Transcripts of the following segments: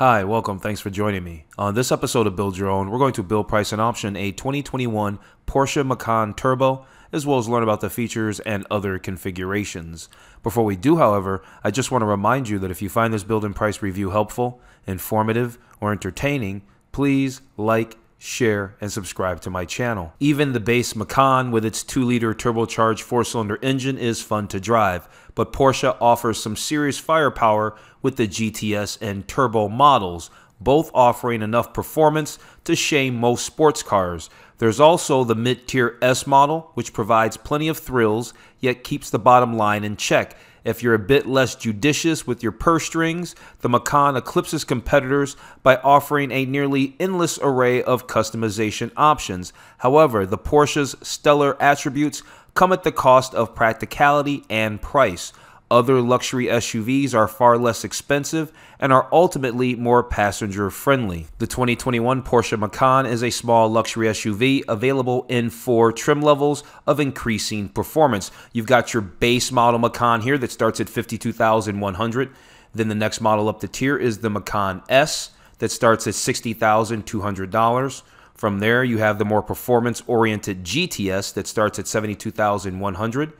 Hi, welcome, thanks for joining me. On this episode of Build Your Own, we're going to build, price, and option a 2021 Porsche Macan Turbo, as well as learn about the features and other configurations. Before we do, however, I just want to remind you that if you find this build and price review helpful, informative, or entertaining, please like, share, and subscribe to my channel. Even the base Macan with its 2-liter turbocharged 4-cylinder engine is fun to drive, but Porsche offers some serious firepower with the GTS and Turbo models, both offering enough performance to shame most sports cars. There's also the mid-tier S model, which provides plenty of thrills, yet keeps the bottom line in check. If you're a bit less judicious with your purse strings, the Macan eclipses competitors by offering a nearly endless array of customization options. However, the Porsche's stellar attributes come at the cost of practicality and price. Other luxury SUVs are far less expensive and are ultimately more passenger-friendly. The 2021 Porsche Macan is a small luxury SUV available in 4 trim levels of increasing performance. You've got your base model Macan here that starts at $52,100. Then the next model up the tier is the Macan S that starts at $60,200. From there, you have the more performance-oriented GTS that starts at $72,100.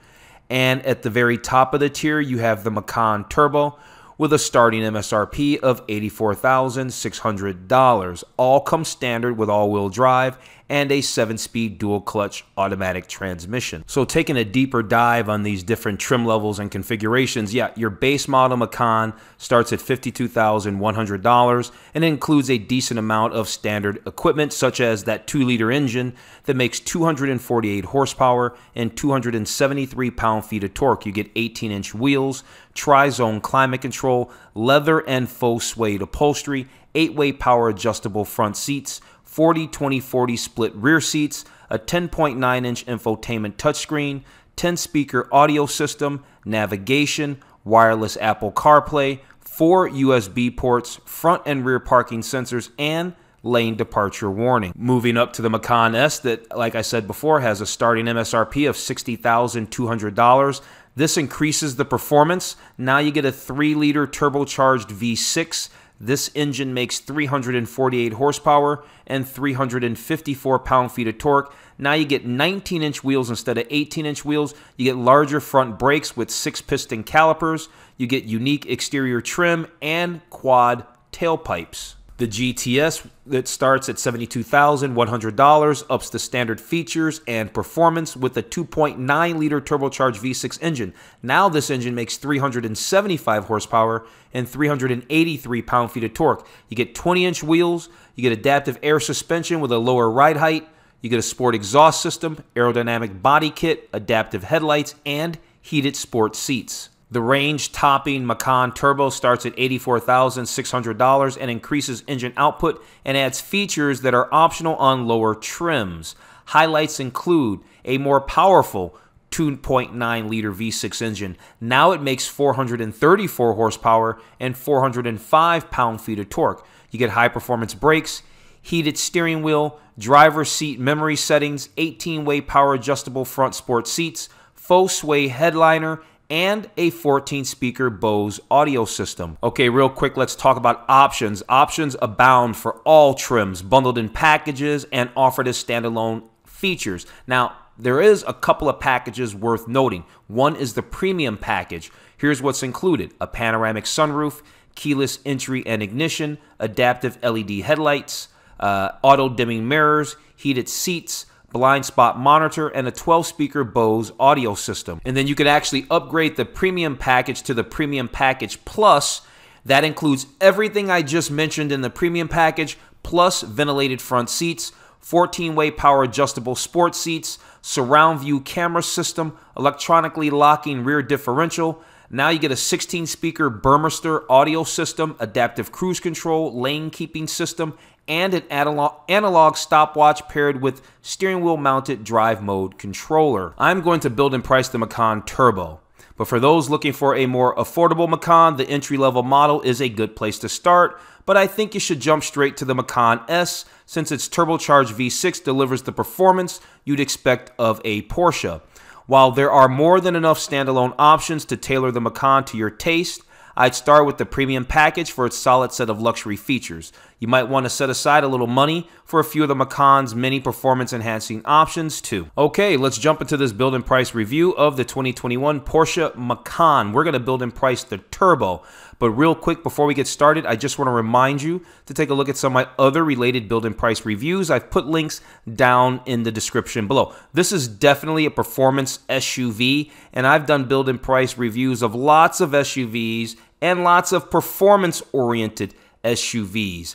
And at the very top of the tier, you have the Macan Turbo with a starting MSRP of $84,600. All come standard with all-wheel drive and a 7-speed dual-clutch automatic transmission. So taking a deeper dive on these different trim levels and configurations, yeah, your base model Macan starts at $52,100 and includes a decent amount of standard equipment, such as that 2-liter engine that makes 248 horsepower and 273 pound-feet of torque. You get 18-inch wheels, tri-zone climate control, leather and faux suede upholstery, 8-way power adjustable front seats, 40-20-40 split rear seats, a 10.9-inch infotainment touchscreen, 10-speaker audio system, navigation, wireless Apple CarPlay, 4 USB ports, front and rear parking sensors, and lane departure warning. Moving up to the Macan S that, like I said before, has a starting MSRP of $60,200. This increases the performance. Now you get a 3-liter turbocharged V6. This engine makes 348 horsepower and 354 pound-feet of torque. Now you get 19-inch wheels instead of 18-inch wheels. You get larger front brakes with 6-piston calipers. You get unique exterior trim and quad tailpipes. The GTS that starts at $72,100 ups the standard features and performance with a 2.9-liter turbocharged V6 engine. Now this engine makes 375 horsepower and 383 pound-feet of torque. You get 20-inch wheels, you get adaptive air suspension with a lower ride height, you get a sport exhaust system, aerodynamic body kit, adaptive headlights, and heated sport seats. The range-topping Macan Turbo starts at $84,600 and increases engine output and adds features that are optional on lower trims. Highlights include a more powerful 2.9-liter V6 engine. Now it makes 434 horsepower and 405 pound-feet of torque. You get high-performance brakes, heated steering wheel, driver seat memory settings, 18-way power-adjustable front sport seats, faux suede headliner, and a 14-speaker Bose audio system. Okay, real quick, let's talk about options. Options abound for all trims, bundled in packages and offered as standalone features. Now, there is a couple of packages worth noting. One is the Premium package. Here's what's included: a panoramic sunroof, keyless entry and ignition, adaptive LED headlights, auto-dimming mirrors, heated seats, blind spot monitor, and a 12-speaker Bose audio system. And then you could actually upgrade the Premium package to the Premium package Plus. That includes everything I just mentioned in the Premium package, plus ventilated front seats, 14-way power adjustable sport seats, surround view camera system, electronically locking rear differential. Now you get a 16-speaker Burmester audio system, adaptive cruise control, lane keeping system, and an analog stopwatch paired with steering wheel mounted drive mode controller. I'm going to build and price the Macan Turbo, but for those looking for a more affordable Macan, the entry-level model is a good place to start, but I think you should jump straight to the Macan S since its turbocharged V6 delivers the performance you'd expect of a Porsche. While there are more than enough standalone options to tailor the Macan to your taste, I'd start with the Premium package for its solid set of luxury features. You might want to set aside a little money for a few of the Macan's many performance-enhancing options too. Okay, let's jump into this build and price review of the 2021 Porsche Macan. We're going to build and price the Turbo. But real quick, before we get started, I just want to remind you to take a look at some of my other related build and price reviews. I've put links down in the description below. This is definitely a performance SUV, and I've done build and price reviews of lots of SUVs and lots of performance-oriented SUVs.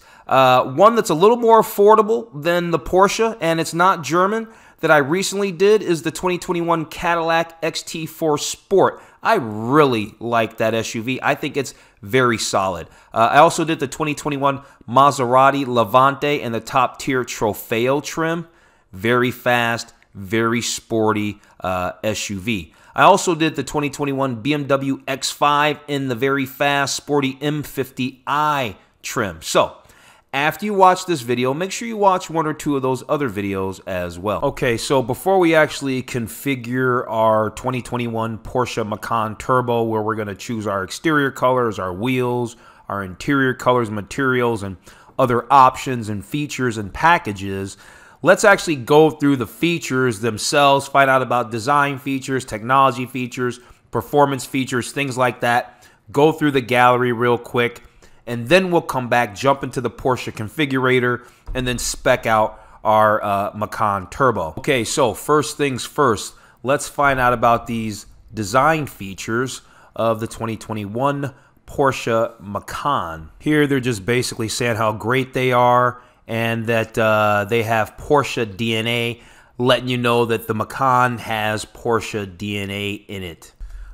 One that's a little more affordable than the Porsche, and it's not German, that I recently did is the 2021 Cadillac XT4 Sport. I really like that SUV. I think it's very solid. I also did the 2021 Maserati Levante and the top tier Trofeo trim. Very fast, very sporty SUV. I also did the 2021 BMW X5 in the very fast, sporty M50i trim. So, after you watch this video, make sure you watch one or two of those other videos as well. Okay, so before we actually configure our 2021 Porsche Macan Turbo, where we're going to choose our exterior colors, our wheels, our interior colors, materials, and other options and features and packages, let's actually go through the features themselves, find out about design features, technology features, performance features, things like that. Go through the gallery real quick. And then we'll come back, jump into the Porsche configurator, and then spec out our Macan Turbo. Okay, so first things first, let's find out about these design features of the 2021 Porsche Macan. Here they're just basically saying how great they are and that they have Porsche DNA, letting you know that the Macan has Porsche DNA in it.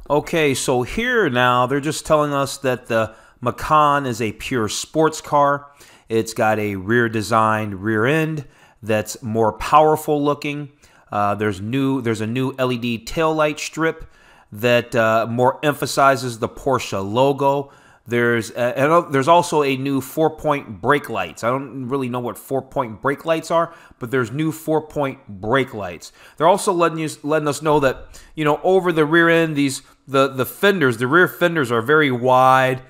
Okay, so here now they're just telling us that the Macan is a pure sports car. It's got a rear-designed rear end that's more powerful looking. There's a new LED taillight strip that more emphasizes the Porsche logo. There's also a new four-point brake lights. I don't really know what four-point brake lights are, but there's new four-point brake lights. They're also letting us know that, you know, over the rear end, the rear fenders are very wide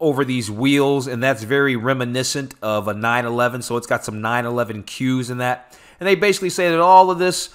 over these wheels, and that's very reminiscent of a 911, so it's got some 911 cues in that. And they basically say that all of this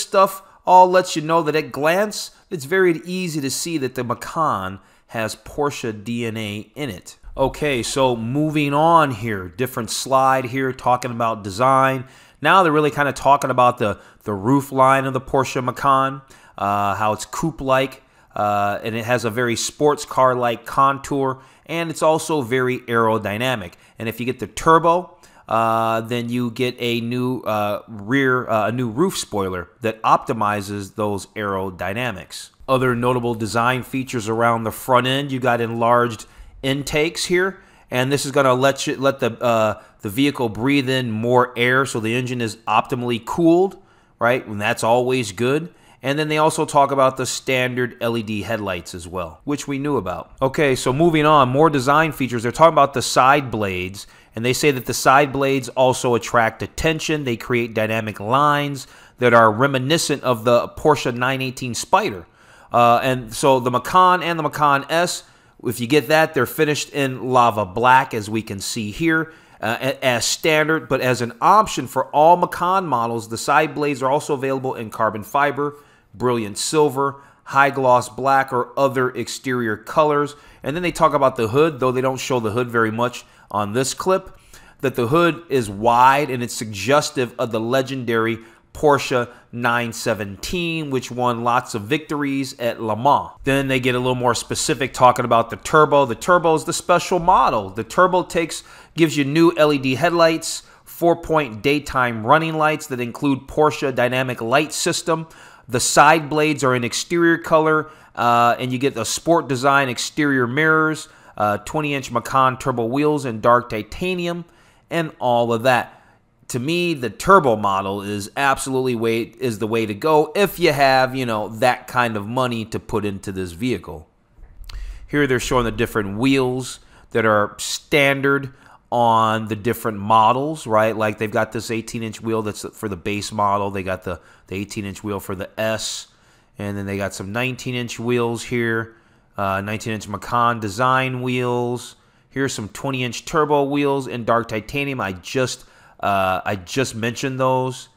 stuff all lets you know that at glance, it's very easy to see that the Macan has Porsche DNA in it. Okay, so moving on here, different slide here, talking about design. Now they're really kind of talking about the roof line of the Porsche Macan, how it's coupe-like, and it has a very sports car-like contour, and it's also very aerodynamic. And if you get the Turbo, then you get a new new roof spoiler that optimizes those aerodynamics. Other notable design features around the front end, you got enlarged intakes here, and this is going to let the vehicle breathe in more air, so the engine is optimally cooled, right? And that's always good. And then they also talk about the standard LED headlights as well, which we knew about. Okay, so moving on, more design features. They're talking about the side blades, and they say that the side blades also attract attention. They create dynamic lines that are reminiscent of the Porsche 918 Spyder. And so the Macan and the Macan S, if you get that, they're finished in lava black, as we can see here. As standard, but as an option for all Macan models, the side blades are also available in carbon fiber, brilliant silver, high gloss black, or other exterior colors. And then they talk about the hood, though they don't show the hood very much on this clip, that the hood is wide and it's suggestive of the legendary Porsche 917, which won lots of victories at Le Mans. Then they get a little more specific talking about the Turbo. The Turbo is the special model. The Turbo gives you new LED headlights, four-point daytime running lights that include Porsche Dynamic Light System. The side blades are in exterior color, and you get the sport design exterior mirrors, 20-inch Macan Turbo wheels in dark titanium, and all of that. To me, the Turbo model is absolutely the way to go if you have, you know, that kind of money to put into this vehicle. Here they're showing the different wheels that are standard on the different models, right? Like they've got this 18-inch wheel that's for the base model. They got the 18-inch wheel for the S, and then they got some 19-inch wheels here. 19-inch Macan design wheels. Here's some 20-inch turbo wheels in dark titanium. I just mentioned those.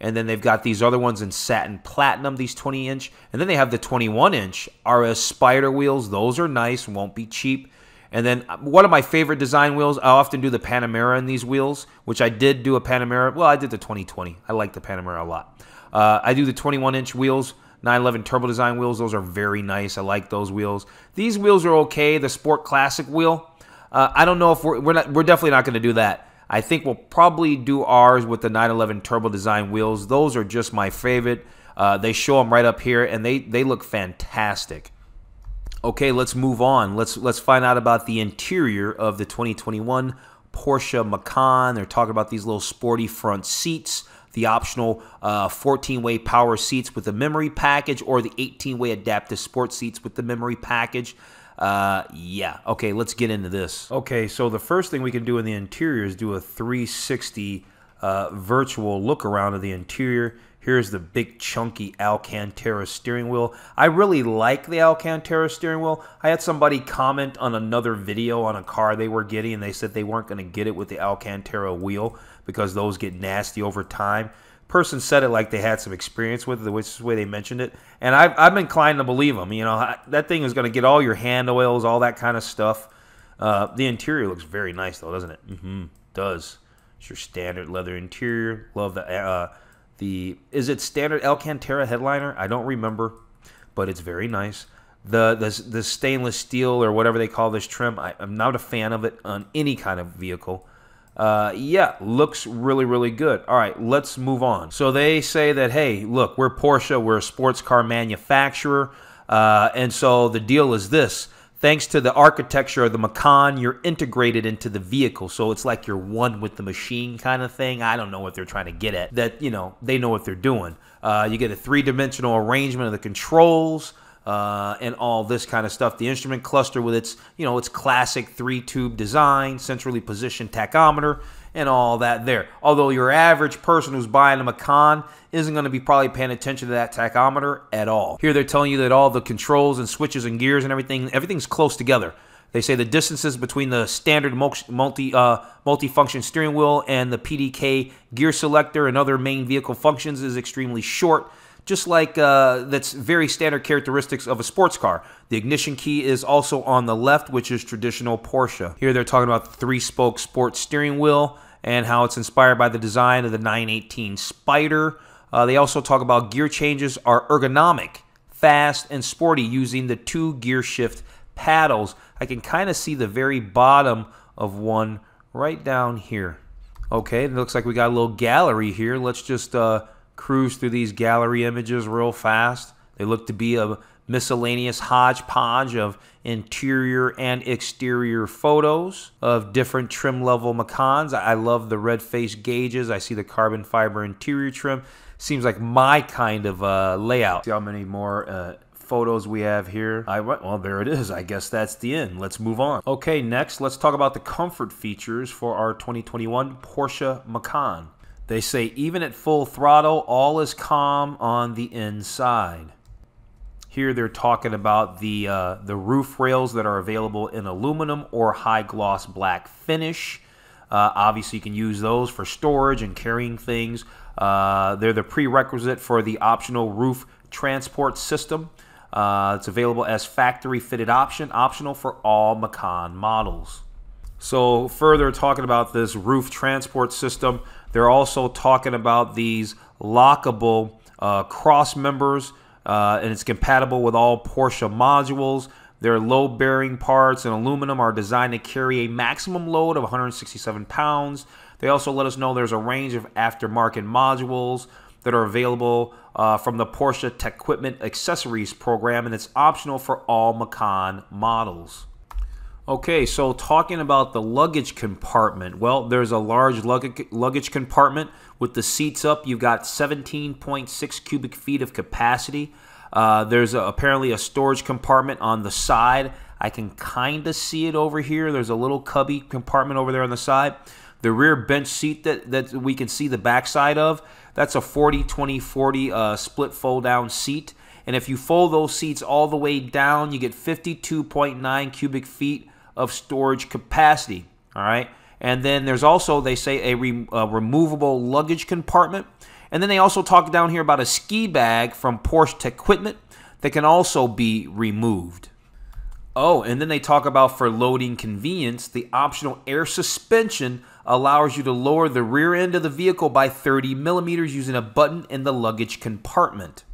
And then they've got these other ones in satin platinum, these 20-inch. And then they have the 21-inch RS Spyder wheels. Those are nice, won't be cheap. And then one of my favorite design wheels, I often do the Panamera in these wheels, which I did do a Panamera. Well, I did the 2020. I like the Panamera a lot. I do the 21-inch wheels, 911 Turbo Design wheels. Those are very nice. I like those wheels. These wheels are okay. The Sport Classic wheel, I don't know if we're definitely not going to do that. I think we'll probably do ours with the 911 Turbo Design wheels. Those are just my favorite. They show them right up here, and they look fantastic. Okay, let's move on. Let's find out about the interior of the 2021 Porsche Macan. They're talking about these little sporty front seats, the optional 14-way power seats with the memory package, or the 18-way adaptive sport seats with the memory package. Yeah, okay, let's get into this. Okay, so the first thing we can do in the interior is do a 360 virtual look around of the interior. Here's the big chunky Alcantara steering wheel. I really like the Alcantara steering wheel. I had somebody comment on another video on a car they were getting, and they said they weren't going to get it with the Alcantara wheel because those get nasty over time. Person said it like they had some experience with it, which is the way they mentioned it. And I'm inclined to believe them. You know, that thing is going to get all your hand oils, all that kind of stuff. The interior looks very nice, though, doesn't it? Mm-hmm, it does. It's your standard leather interior. Love the... is it standard Alcantara headliner? I don't remember, but it's very nice. The stainless steel or whatever they call this trim, I'm not a fan of it on any kind of vehicle. Yeah, looks really, really good. All right, let's move on. So they say that, hey, look, we're Porsche. We're a sports car manufacturer, and so the deal is this. Thanks to the architecture of the Macan, you're integrated into the vehicle. So it's like you're one with the machine kind of thing. I don't know what they're trying to get at. That, you know, they know what they're doing. You get a three-dimensional arrangement of the controls and all this kind of stuff. The instrument cluster with its, you know, its classic three-tube design, centrally positioned tachometer, and all that there. Although your average person who's buying a Macan isn't going to be probably paying attention to that tachometer at all. Here they're telling you that all the controls and switches and gears and everything's close together. They say the distances between the standard multifunction steering wheel and the PDK gear selector and other main vehicle functions is extremely short, just like that's very standard characteristics of a sports car. The ignition key is also on the left, which is traditional Porsche. Here they're talking about the three-spoke sports steering wheel and how it's inspired by the design of the 918 Spyder. They also talk about gear changes are ergonomic, fast, and sporty using the two gear shift paddles. I can kind of see the very bottom of one right down here. Okay, it looks like we got a little gallery here. Let's just cruise through these gallery images real fast. They look to be a miscellaneous hodgepodge of interior and exterior photos of different trim level Macans. I love the red face gauges. I see the carbon fiber interior trim. Seems like my kind of layout. See how many more photos we have here. Well, there it is. I guess that's the end. Let's move on. Okay, next, let's talk about the comfort features for our 2021 Porsche Macan. They say, even at full throttle, all is calm on the inside. Here they're talking about the roof rails that are available in aluminum or high-gloss black finish. Obviously, you can use those for storage and carrying things. They're the prerequisite for the optional roof transport system. It's available as factory-fitted option, optional for all Macan models. So further talking about this roof transport system, they're also talking about these lockable cross members, and it's compatible with all Porsche modules. Their load-bearing parts and aluminum are designed to carry a maximum load of 167 pounds. They also let us know there's a range of aftermarket modules that are available from the Porsche Techquipment Accessories program, and it's optional for all Macan models. Okay, so talking about the luggage compartment, well, there's a large luggage compartment with the seats up. You've got 17.6 cubic feet of capacity. There's apparently a storage compartment on the side. I can kind of see it over here. There's a little cubby compartment over there on the side. The rear bench seat that we can see the backside of, that's a 40-20-40 split fold-down seat. And if you fold those seats all the way down, you get 52.9 cubic feet of storage capacity. All right. And then there's also, they say, a removable luggage compartment. And then they also talk down here about a ski bag from Porsche Techquipment that can also be removed. Oh, and then they talk about, for loading convenience, the optional air suspension allows you to lower the rear end of the vehicle by 30 millimeters using a button in the luggage compartment.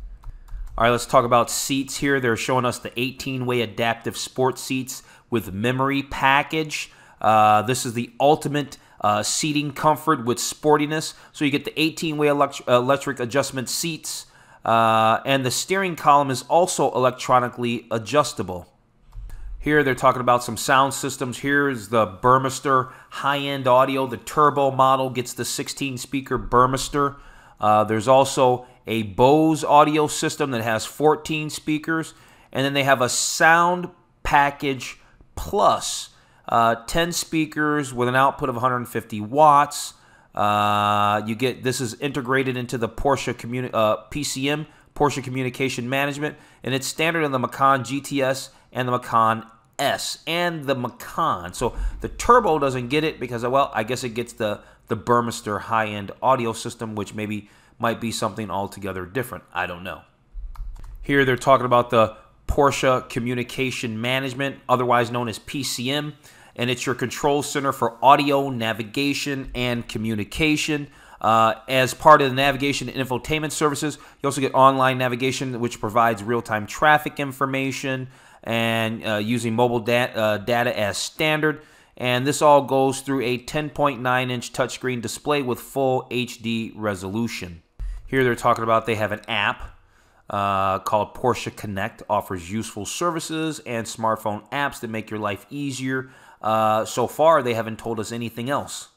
All right, let's talk about seats here. They're showing us the 18-way adaptive sport seats with memory package. This is the ultimate seating comfort with sportiness. So you get the 18-way electric adjustment seats, and the steering column is also electronically adjustable. Here they're talking about some sound systems. Here is the Burmester high-end audio. The Turbo model gets the 16-speaker Burmester. There's also a Bose audio system that has 14 speakers. And then they have a Sound Package Plus, 10 speakers with an output of 150 watts. This is integrated into the Porsche PCM, Porsche Communication Management, and it's standard in the Macan GTS and the Macan S and the Macan. So the Turbo doesn't get it because, well, I guess it gets the Burmester high-end audio system, which maybe might be something altogether different. I don't know. Here they're talking about the Porsche Communication Management, otherwise known as PCM, and it's your control center for audio, navigation, and communication. As part of the navigation and infotainment services, you also get online navigation, which provides real-time traffic information, and using mobile data as standard. And this all goes through a 10.9-inch touchscreen display with full HD resolution. Here they're talking about they have an app called Porsche Connect, offers useful services and smartphone apps that make your life easier. So far, they haven't told us anything else.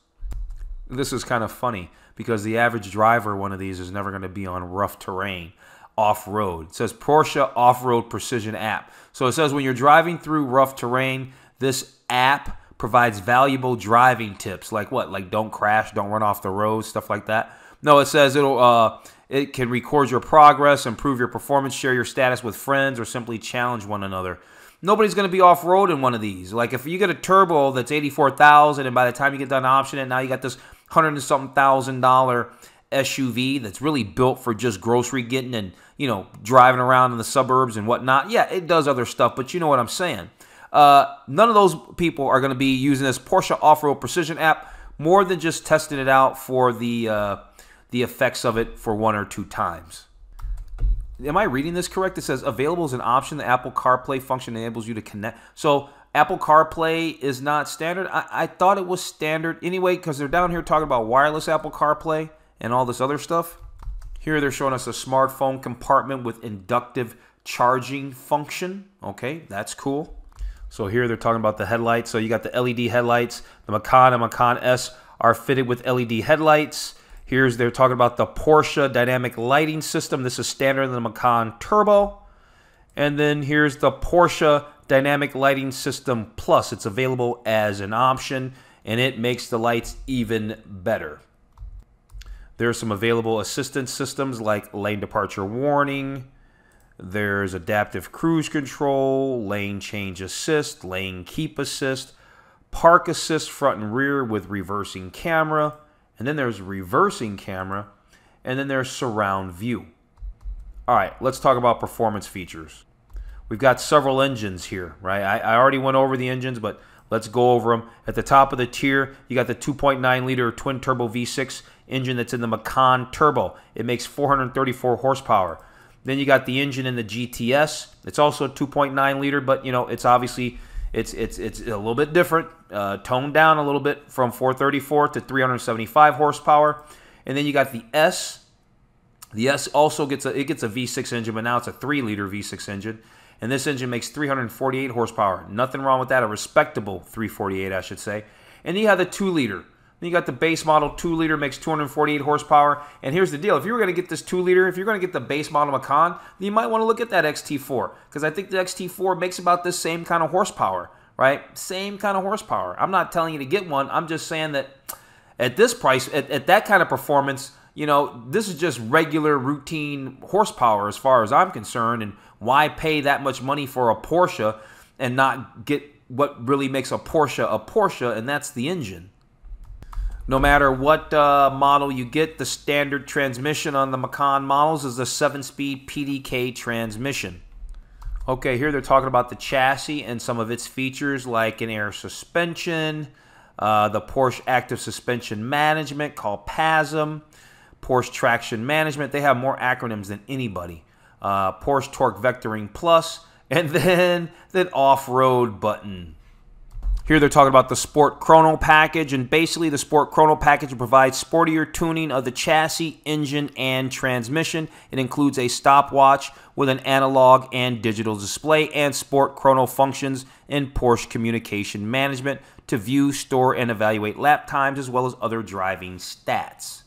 This is kind of funny because the average driver one of these is never going to be on rough terrain. Off-road. It says Porsche Off-Road Precision App. So it says when you're driving through rough terrain, this app provides valuable driving tips. Like what? Like don't crash, don't run off the road, stuff like that. No, it says it can record your progress, improve your performance, share your status with friends, or simply challenge one another. Nobody's going to be off-road in one of these. Like if you get a Turbo that's $84,000 and by the time you get done option and now you got this $100-something thousand SUV that's really built for just grocery getting and, you know, driving around in the suburbs and whatnot. Yeah, it does other stuff, but you know what I'm saying. None of those people are going to be using this Porsche Off-Road Precision App more than just testing it out for the effects of it for one or two times. Am I reading this correct? It says available as an option. The Apple CarPlay function enables you to connect. So Apple CarPlay is not standard. I thought it was standard anyway because they're down here talking about wireless Apple CarPlay and all this other stuff. Here they're showing us a smartphone compartment with inductive charging function. Okay, that's cool. So here they're talking about the headlights. So you got the LED headlights. The Macan and Macan S are fitted with LED headlights. Here's, they're talking about the Porsche Dynamic Lighting System. This is standard in the Macan Turbo. And then here's the Porsche Dynamic Lighting System Plus. It's available as an option, and it makes the lights even better. There's some available assistance systems like lane departure warning. There's adaptive cruise control, lane change assist, lane keep assist, park assist front and rear with reversing camera. And then there's reversing camera. And then there's surround view. All right, let's talk about performance features. We've got several engines here, right? I already went over the engines, but let's go over them. At the top of the tier, you got the 2.9-liter twin-turbo V6 engine that's in the Macan Turbo. It makes 434 horsepower. Then you got the engine in the GTS. It's also a 2.9-liter, but you know it's obviously it's a little bit different, toned down a little bit from 434 to 375 horsepower. And then you got the S. The S also gets a V6 engine, but now it's a 3-liter V6 engine. And this engine makes 348 horsepower. Nothing wrong with that. A respectable 348, I should say. And you have the 2-liter. Then you got the base model 2-liter, makes 248 horsepower. And here's the deal. If you were going to get this 2-liter, if you're going to get the base model Macan, then you might want to look at that XT4. Because I think the XT4 makes about this same kind of horsepower, right? Same kind of horsepower. I'm not telling you to get one. I'm just saying that at this price, at that kind of performance, you know, this is just regular routine horsepower as far as I'm concerned, and why pay that much money for a Porsche and not get what really makes a Porsche, and that's the engine. No matter what model you get, the standard transmission on the Macan models is a 7-speed PDK transmission. Okay, here they're talking about the chassis and some of its features like an air suspension, the Porsche Active Suspension Management called PASM, Porsche Traction Management. They have more acronyms than anybody. Porsche Torque Vectoring Plus, and then that off-road button. Here they're talking about the Sport Chrono package, and basically the Sport Chrono package provides sportier tuning of the chassis, engine, and transmission. It includes a stopwatch with an analog and digital display and Sport Chrono functions in Porsche Communication Management to view, store, and evaluate lap times as well as other driving stats.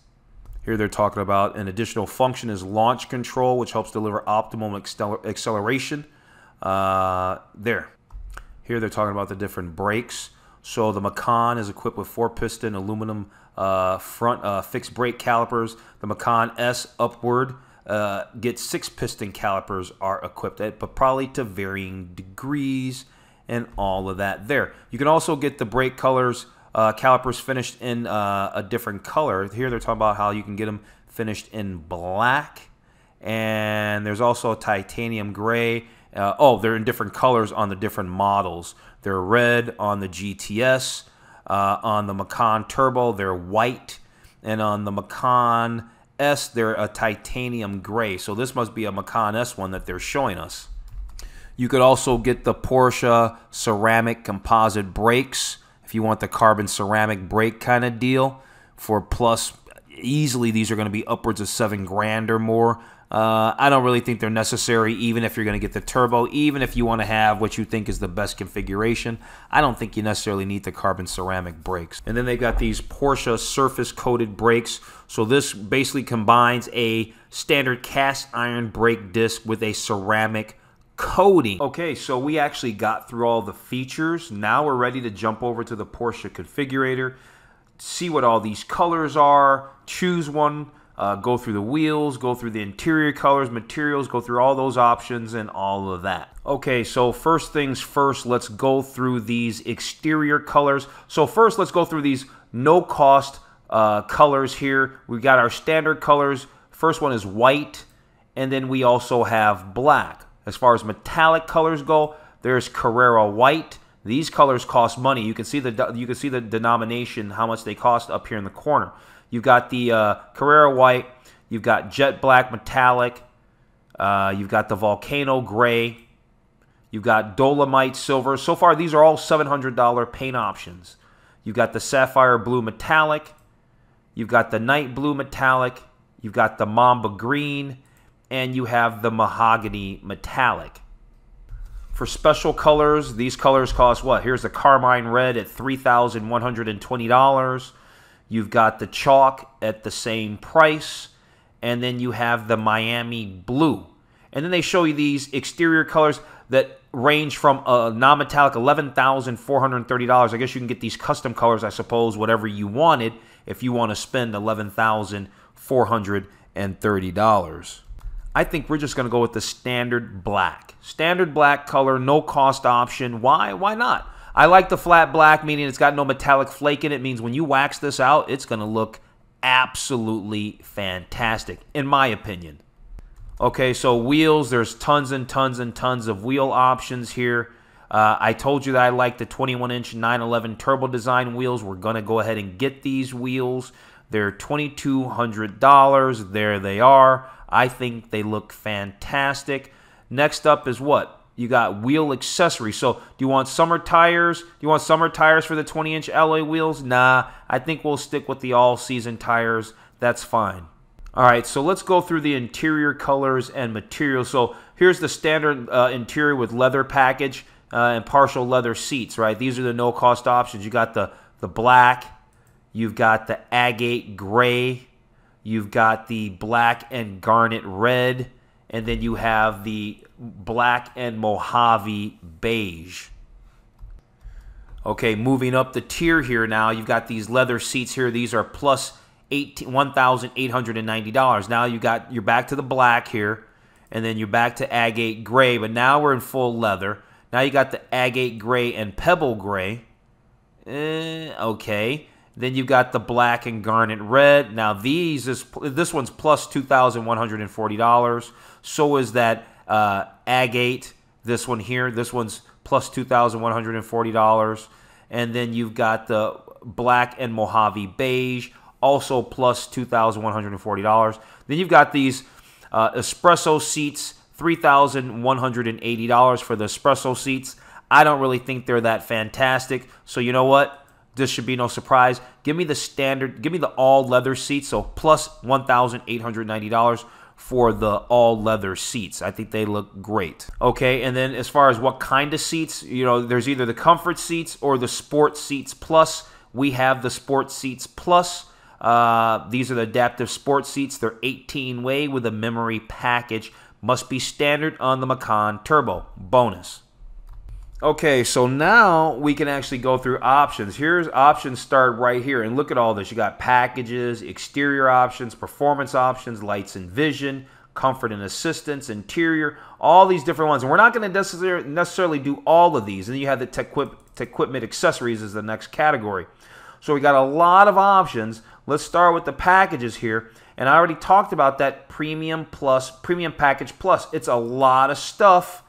Here they're talking about an additional function is launch control, which helps deliver optimum acceleration. Here they're talking about the different brakes. So the Macan is equipped with 4-piston aluminum front fixed brake calipers. The Macan S upward gets 6-piston calipers are equipped, but probably to varying degrees and all of that there. You can also get the brake colors, calipers finished in a different color. Here they're talking about how you can get them finished in black. And there's also a titanium gray. Oh, they're in different colors on the different models. They're red on the GTS, on the Macan Turbo, they're white, and on the Macan S, they're a titanium gray. So this must be a Macan S one that they're showing us. You could also get the Porsche ceramic composite brakes if you want the carbon ceramic brake kind of deal for plus. Easily, these are going to be upwards of $7 grand or more. I don't really think they're necessary, even if you're going to get the turbo, even if you want to have what you think is the best configuration. I don't think you necessarily need the carbon ceramic brakes. And then they've got these Porsche surface coated brakes. So this basically combines a standard cast iron brake disc with a ceramic coating. Okay, so we actually got through all the features. Now we're ready to jump over to the Porsche configurator, see what all these colors are, choose one. Go through the wheels, go through the interior colors, materials, go through all those options and all of that. Okay, so first things first, let's go through these exterior colors. So first, let's go through these no-cost colors here. We've got our standard colors. First one is white, and then we also have black. As far as metallic colors go, there's Carrera White. These colors cost money. You can see the denomination, how much they cost up here in the corner. You've got the Carrera White, you've got Jet Black Metallic, you've got the Volcano Gray, you've got Dolomite Silver. So far, these are all $700 paint options. You've got the Sapphire Blue Metallic, you've got the Night Blue Metallic, you've got the Mamba Green, and you have the Mahogany Metallic. For special colors, these colors cost what? Here's the Carmine Red at $3,120. You've got the chalk at the same price, and then you have the Miami Blue. And then they show you these exterior colors that range from a non-metallic $11,430. I guess you can get these custom colors, I suppose, whatever you wanted if you want to spend $11,430. I think we're just going to go with the standard black. Standard black color, no cost option. Why? Why not? I like the flat black, meaning it's got no metallic flake in it. It means when you wax this out, it's going to look absolutely fantastic, in my opinion. Okay, so wheels, there's tons and tons and tons of wheel options here. I told you that I like the 21-inch 911 Turbo Design wheels. We're going to go ahead and get these wheels. They're $2,200. There they are. I think they look fantastic. Next up is what? You got wheel accessories. So do you want summer tires? Do you want summer tires for the 20-inch alloy wheels? Nah, I think we'll stick with the all-season tires. That's fine. All right, so let's go through the interior colors and materials. So here's the standard interior with leather package and partial leather seats, right? These are the no-cost options. You got the black. You've got the agate gray. You've got the black and garnet red. And then you have the black and Mojave beige. Okay, moving up the tier here now, you've got these leather seats here. These are plus $1,890. Now you're back to the black here, and then you're back to agate gray, but now we're in full leather. Now you got the agate gray and pebble gray. Okay. Then you've got the black and garnet red. Now these, this one's plus $2,140. So is that agate, this one here. This one's plus $2,140. And then you've got the black and Mojave beige, also plus $2,140. Then you've got these espresso seats, $3,180 for the espresso seats. I don't really think they're that fantastic. So you know what? This should be no surprise. Give me the standard, give me the all leather seats, so plus $1,890 for the all leather seats. I think they look great. Okay, and then as far as what kind of seats, you know, there's either the comfort seats or the sport seats plus. We have the sport seats plus. These are the adaptive sport seats. They're 18-way with a memory package. Must be standard on the Macan Turbo. Bonus. Okay, so now we can actually go through options. Here's options start right here, and look at all this. You got packages, exterior options, performance options, lights and vision, comfort and assistance, interior, all these different ones. And we're not going to necessarily do all of these. And then you have the equipment accessories is the next category. So we got a lot of options. Let's start with the packages here. And I already talked about that Premium Plus, Premium Package Plus. It's a lot of stuff.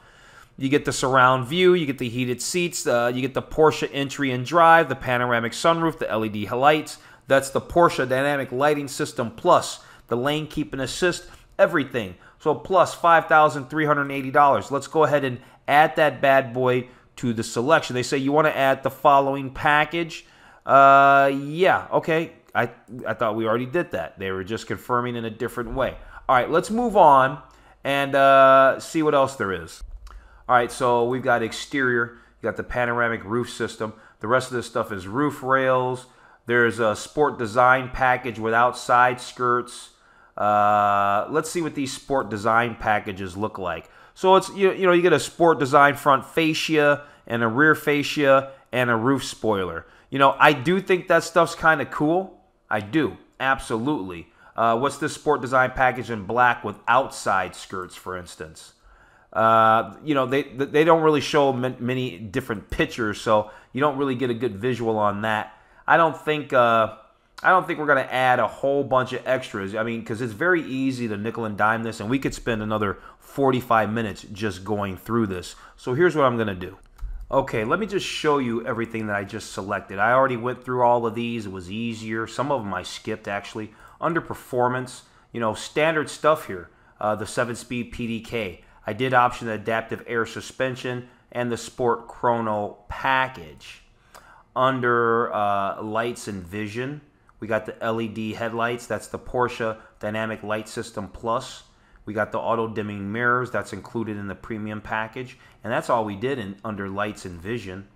You get the surround view, you get the heated seats, you get the Porsche entry and drive, the panoramic sunroof, the LED lights. That's the Porsche Dynamic Lighting System Plus, the lane keep and assist, everything. So plus $5,380. Let's go ahead and add that bad boy to the selection. They say you want to add the following package. Yeah, okay. I thought we already did that. They were just confirming in a different way. All right, let's move on and see what else there is. All right, so we've got exterior, you got the panoramic roof system. The rest of this stuff is roof rails. There's a sport design package without side skirts. Let's see what these sport design packages look like. So it's you know, you get a sport design front fascia and a rear fascia and a roof spoiler. You know, I do think that stuff's kind of cool. I do, absolutely. What's this sport design package in black without side skirts, for instance? You know, they don't really show many different pictures, so you don't really get a good visual on that. I don't think we're going to add a whole bunch of extras. I mean, because it's very easy to nickel and dime this, and we could spend another 45 minutes just going through this. So here's what I'm going to do. Okay, let me just show you everything that I just selected. I already went through all of these. It was easier. Some of them I skipped, actually. Under performance, you know, standard stuff here. The 7-speed PDK. I did option the adaptive air suspension and the Sport Chrono package. Under lights and vision, we got the LED headlights. That's the Porsche Dynamic Light System Plus. We got the auto-dimming mirrors. That's included in the premium package. And that's all we did under lights and vision.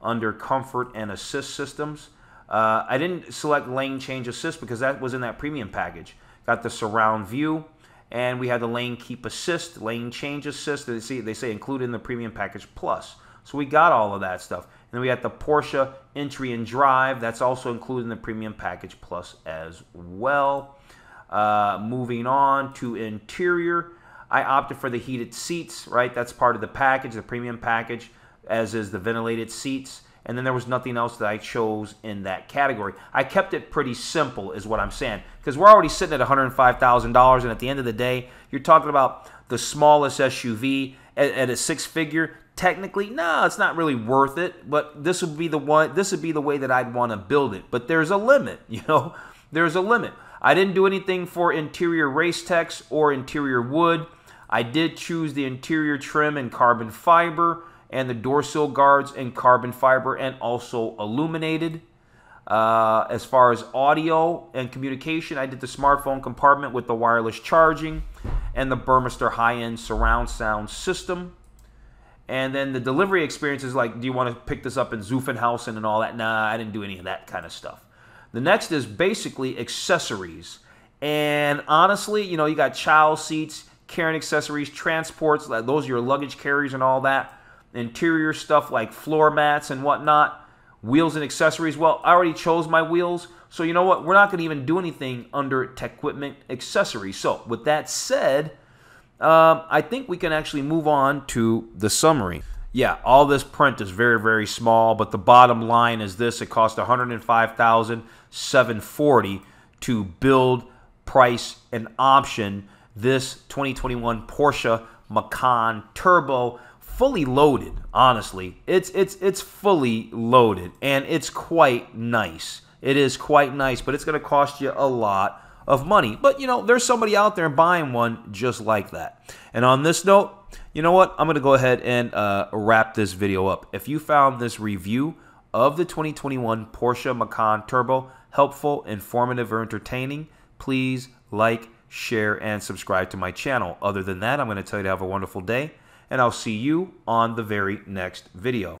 Under comfort and assist systems, I didn't select lane change assist because that was in that premium package. Got the surround view. And we had the lane keep assist, lane change assist. They say included in the premium package plus. So we got all of that stuff. And then we had the Porsche entry and drive. That's also included in the premium package plus as well. Moving on to interior. I opted for the heated seats, right? That's part of the package, the premium package, as is the ventilated seats. And then there was nothing else that I chose in that category. I kept it pretty simple is what I'm saying, because we're already sitting at $105,000, and at the end of the day, you're talking about the smallest SUV at a six-figure. Technically, no, it's not really worth it, but this would be the one. This would be the way that I'd want to build it, but there's a limit, you know? There's a limit. I didn't do anything for interior race techs or interior wood. I did choose the interior trim and carbon fiber, and the door sill guards in carbon fiber and also illuminated. As far as audio and communication, I did the smartphone compartment with the wireless charging and the Burmester high-end surround sound system. And then the delivery experience is like, do you want to pick this up in Zuffenhausen and all that? Nah, I didn't do any of that kind of stuff. The next is basically accessories. And honestly, you know, you got child seats, carrying accessories, transports, those are your luggage carriers and all that. Interior stuff like floor mats and whatnot. Wheels and accessories, well, I already chose my wheels, so you know what? We're not going to even do anything under tech equipment accessories. So with that said, I think we can actually move on to the summary. Yeah, all this print is very, very small, but the bottom line is this. It cost $105,740 to build, price, and option this 2021 Porsche Macan Turbo, fully loaded. Honestly, it's fully loaded, and it's quite nice. It is quite nice, but it's going to cost you a lot of money. But, you know, there's somebody out there buying one just like that. And on this note, you know what? I'm going to go ahead and wrap this video up. If you found this review of the 2021 Porsche Macan Turbo helpful, informative, or entertaining, please like, share, and subscribe to my channel. Other than that, I'm going to tell you to have a wonderful day, and I'll see you on the very next video.